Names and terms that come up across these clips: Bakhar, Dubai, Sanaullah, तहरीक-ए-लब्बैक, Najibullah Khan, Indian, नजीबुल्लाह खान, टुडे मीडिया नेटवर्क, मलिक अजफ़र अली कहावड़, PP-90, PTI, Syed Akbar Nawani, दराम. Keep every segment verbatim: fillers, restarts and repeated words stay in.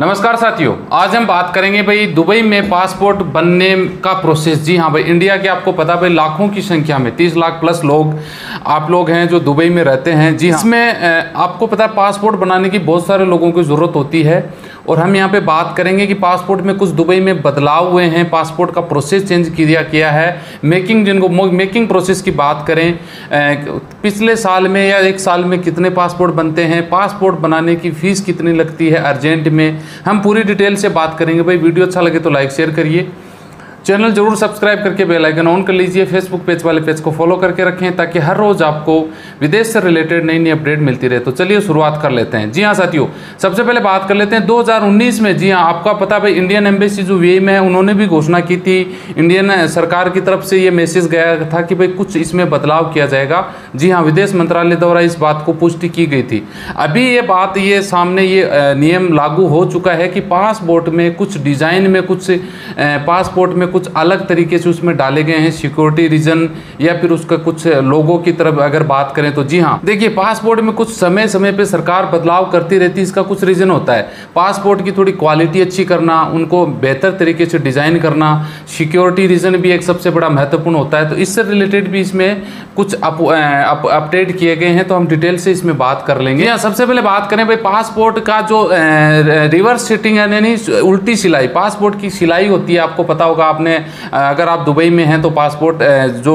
नमस्कार साथियों, आज हम बात करेंगे भाई दुबई में पासपोर्ट बनने का प्रोसेस। जी हाँ भाई, इंडिया के आपको पता भाई लाखों की संख्या में तीस लाख प्लस लोग आप लोग हैं जो दुबई में रहते हैं। जी हाँ, इसमें आपको पता है पासपोर्ट बनाने की बहुत सारे लोगों की ज़रूरत होती है और हम यहाँ पे बात करेंगे कि पासपोर्ट में कुछ दुबई में बदलाव हुए हैं, पासपोर्ट का प्रोसेस चेंज किया किया है। मेकिंग जिनको मेकिंग प्रोसेस की बात करें, पिछले साल में या एक साल में कितने पासपोर्ट बनते हैं, पासपोर्ट बनाने की फ़ीस कितनी लगती है अर्जेंट में, हम पूरी डिटेल से बात करेंगे। भाई वीडियो अच्छा लगे तो लाइक शेयर करिए, चैनल जरूर सब्सक्राइब करके बेल आइकन ऑन कर लीजिए, फेसबुक पेज वाले पेज को फॉलो करके रखें ताकि हर रोज़ आपको विदेश से रिलेटेड नई नई अपडेट मिलती रहे। तो चलिए शुरुआत कर लेते हैं। जी हाँ साथियों, सबसे पहले बात कर लेते हैं दो हज़ार उन्नीस में। जी हाँ, आपका पता भाई इंडियन एम्बेसी जो वी ए में है उन्होंने भी घोषणा की थी, इंडियन सरकार की तरफ से ये मैसेज गया था कि भाई कुछ इसमें बदलाव किया जाएगा। जी हाँ, विदेश मंत्रालय द्वारा इस बात को पुष्टि की गई थी। अभी ये बात ये सामने ये नियम लागू हो चुका है कि पासपोर्ट में कुछ डिज़ाइन में कुछ पासपोर्ट में कुछ अलग तरीके से उसमें डाले गए हैं सिक्योरिटी रीजन या फिर उसका कुछ लोगों की तरफ अगर बात करें तो। जी हाँ देखिए, पासपोर्ट में कुछ समय समय पे सरकार बदलाव करती रहती है, इसका कुछ रीजन होता है। पासपोर्ट की थोड़ी क्वालिटी अच्छी करना, उनको बेहतर तरीके से डिजाइन करना, सिक्योरिटी रीजन भी एक सबसे बड़ा महत्वपूर्ण होता है। तो इससे रिलेटेड भी इसमें कुछ अप, अप, अपडेट किए गए हैं, तो हम डिटेल से इसमें बात कर लेंगे। या सबसे पहले बात करें भाई पासपोर्ट का जो रिवर्स सिटिंग यानी उल्टी सिलाई, पासपोर्ट की सिलाई होती है, आपको पता होगा। आपने अगर आप दुबई में हैं तो पासपोर्ट जो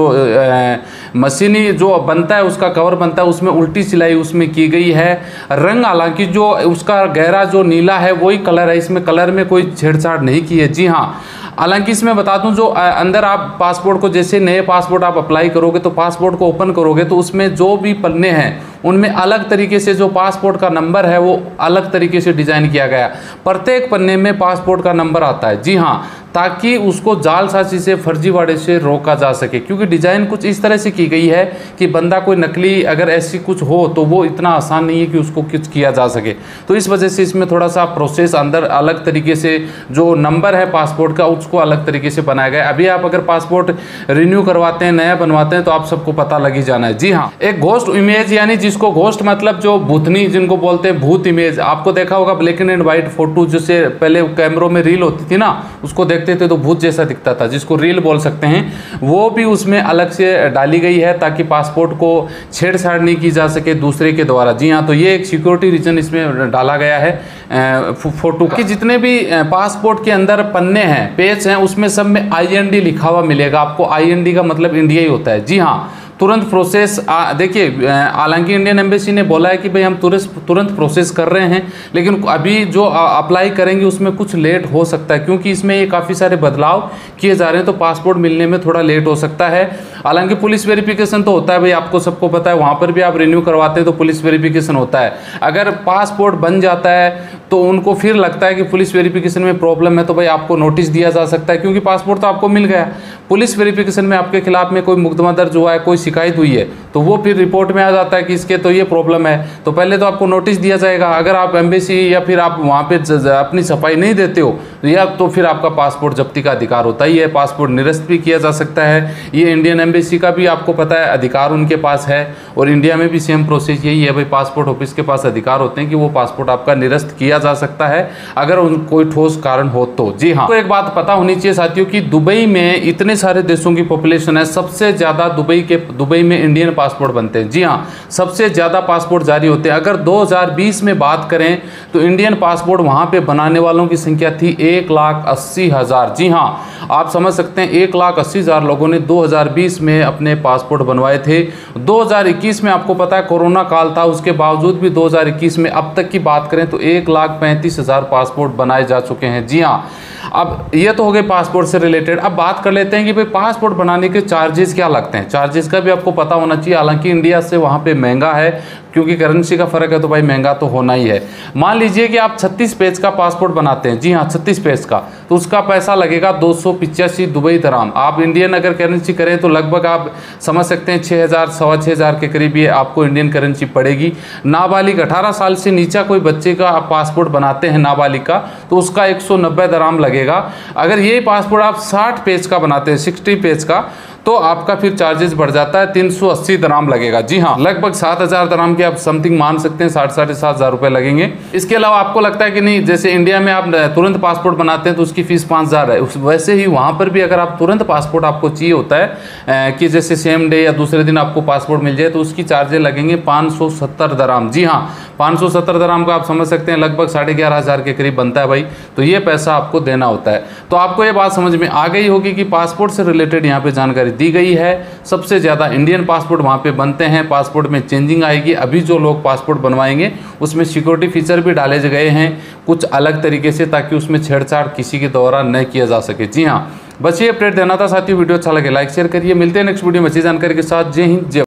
मशीनी जो बनता है उसका कवर बनता है, उसमें उल्टी सिलाई उसमें की गई है। रंग हालांकि जो उसका गहरा जो नीला है वही कलर है, इसमें कलर में कोई छेड़छाड़ नहीं की है। जी हाँ, हालांकि इसमें बता दूं जो अंदर आप पासपोर्ट को जैसे नए पासपोर्ट आप अप्लाई करोगे तो पासपोर्ट को ओपन करोगे तो उसमें जो भी पन्ने हैं उनमें अलग तरीके से जो पासपोर्ट का नंबर है वो अलग तरीके से डिज़ाइन किया गया, प्रत्येक पन्ने में पासपोर्ट का नंबर आता है। जी हाँ, ताकि उसको जालसाजी से फर्जीवाड़े से रोका जा सके, क्योंकि डिज़ाइन कुछ इस तरह से की गई है कि बंदा कोई नकली अगर ऐसी कुछ हो तो वो इतना आसान नहीं है कि उसको कुछ किया जा सके। तो इस वजह से इसमें थोड़ा सा प्रोसेस अंदर अलग तरीके से जो नंबर है पासपोर्ट का उसको अलग तरीके से बनाया गया। अभी आप अगर पासपोर्ट रिन्यू करवाते हैं, नया बनवाते हैं तो आप सबको पता लग ही जाना है। जी हाँ, एक घोस्ट इमेज यानी जिसको घोस्ट मतलब जो भूतनी जिनको बोलते हैं भूत इमेज, आपको देखा होगा ब्लैक एंड वाइट फोटो जिससे पहले कैमरों में रील होती थी ना, उसको देखते थे तो भूत जैसा दिखता था जिसको रील बोल सकते हैं, वो भी उसमें अलग से डाली गई है ताकि पासपोर्ट को छेड़छाड़ नहीं की जा सके दूसरे के द्वारा। जी हाँ, तो ये एक सिक्योरिटी रीजन इसमें डाला गया है फोटो की। जितने भी पासपोर्ट के अंदर पन्ने हैं पेज हैं उसमें सब में आई एन डी लिखा हुआ मिलेगा आपको। आई एन डी का मतलब इंडिया ही होता है। जी हाँ, तुरंत प्रोसेस देखिए, हालांकि इंडियन एम्बेसी ने बोला है कि भाई हम तुरंत तुरंत प्रोसेस कर रहे हैं, लेकिन अभी जो अप्लाई करेंगे उसमें कुछ लेट हो सकता है क्योंकि इसमें ये काफ़ी सारे बदलाव किए जा रहे हैं, तो पासपोर्ट मिलने में थोड़ा लेट हो सकता है। हालांकि पुलिस वेरिफिकेशन तो होता है भाई, आपको सबको पता है, वहाँ पर भी आप रिन्यू करवाते हैं तो पुलिस वेरिफिकेशन होता है। अगर पासपोर्ट बन जाता है तो उनको फिर लगता है कि पुलिस वेरिफिकेशन में प्रॉब्लम है तो भाई आपको नोटिस दिया जा सकता है, क्योंकि पासपोर्ट तो आपको मिल गया, पुलिस वेरिफिकेशन में आपके खिलाफ में कोई मुकदमा दर्ज हुआ है, कोई शिकायत हुई है, तो वो फिर रिपोर्ट में आ जाता है कि इसके तो ये प्रॉब्लम है, तो पहले तो आपको नोटिस दिया जाएगा। अगर आप एम्बेसी या फिर आप वहाँ पे अपनी सफाई नहीं देते हो या तो फिर आपका पासपोर्ट जब्ती का अधिकार होता ही है, पासपोर्ट निरस्त भी किया जा सकता है। ये इंडियन एम्बेसी का भी आपको पता है अधिकार उनके पास है, और इंडिया में भी सेम प्रोसेस यही है भाई, पासपोर्ट ऑफिस के पास अधिकार होते हैं कि वो पासपोर्ट आपका निरस्त किया जा सकता है अगर उन कोई ठोस कारण हो तो। जी हाँ, तो एक बात पता होनी चाहिए साथियों कि दुबई में इतने सारे देशों की पॉपुलेशन है, सबसे ज़्यादा दुबई के दुबई में इंडियन पासपोर्ट बनते हैं। जी हाँ, सबसे ज़्यादा पासपोर्ट जारी होते हैं। अगर दो हज़ार बीस में बात करें तो इंडियन पासपोर्ट वहाँ पे बनाने वालों की संख्या थी एक लाख अस्सी हज़ार। जी हाँ, आप समझ सकते हैं एक लाख अस्सी हज़ार लोगों ने दो हज़ार बीस में अपने पासपोर्ट बनवाए थे। दो हज़ार इक्कीस में आपको पता है कोरोना काल था, उसके बावजूद भी दो हज़ार इक्कीस में अब तक की बात करें तो एक लाख पैंतीस हज़ार पासपोर्ट बनाए जा चुके हैं। जी हाँ, अब ये तो हो गए पासपोर्ट से रिलेटेड। अब बात कर लेते हैं कि भाई पासपोर्ट बनाने के चार्जेस क्या लगते हैं। चार्जेस का भी आपको पता होना चाहिए, हालांकि इंडिया से वहाँ पे महंगा है क्योंकि करेंसी का फ़र्क है तो भाई महंगा तो होना ही है। मान लीजिए कि आप छत्तीस पेज का पासपोर्ट बनाते हैं, जी हाँ छत्तीस पेज का, तो उसका पैसा लगेगा दो सौ पिचासी दुबई दराम। आप इंडियन अगर करेंसी करें तो लगभग आप समझ सकते हैं छः हज़ार सवा छः हज़ार के करीब ये आपको इंडियन करेंसी पड़ेगी। नाबालिग अठारह साल से नीचा कोई बच्चे का आप पासपोर्ट बनाते हैं नाबालिग का तो उसका एक सौ नब्बे दराम लगेगा। अगर ये पासपोर्ट आप साठ पेज का बनाते हैं, सिक्सटी पेज का, तो आपका फिर चार्जेस बढ़ जाता है, तीन सौ अस्सी दराम लगेगा। जी हाँ, लगभग सात हजार दराम के आप समथिंग मान सकते हैं, साठ साढ़े सात हजार रुपये लगेंगे। इसके अलावा आपको लगता है कि नहीं, जैसे इंडिया में आप तुरंत पासपोर्ट बनाते हैं तो उसकी फीस पाँच हज़ार है, वैसे ही वहाँ पर भी अगर आप तुरंत पासपोर्ट आपको चाहिए होता है कि जैसे सेम डे या दूसरे दिन आपको पासपोर्ट मिल जाए तो उसकी चार्जेज लगेंगे पाँच सौ सत्तर दराम। जी हाँ, पाँच सौ सत्तर दराम का आप समझ सकते हैं लगभग साढ़े ग्यारह हज़ार के करीब बनता है भाई। तो ये पैसा आपको देना होता है। तो आपको ये बात समझ में आ गई होगी कि पासपोर्ट से रिलेटेड यहाँ पे जानकारी दी गई है। सबसे ज़्यादा इंडियन पासपोर्ट वहाँ पे बनते हैं, पासपोर्ट में चेंजिंग आएगी। अभी जो लोग पासपोर्ट बनवाएंगे उसमें सिक्योरिटी फीचर भी डाले गए हैं कुछ अलग तरीके से, ताकि उसमें छेड़छाड़ किसी के द्वारा न किया जा सके। जी हाँ, बस ये अपडेट देना था साथियों। वीडियो अच्छा लगे लाइक शेयर करिए। मिलते हैं नेक्स्ट वीडियो में अच्छी जानकारी के साथ। जय हिंद जय।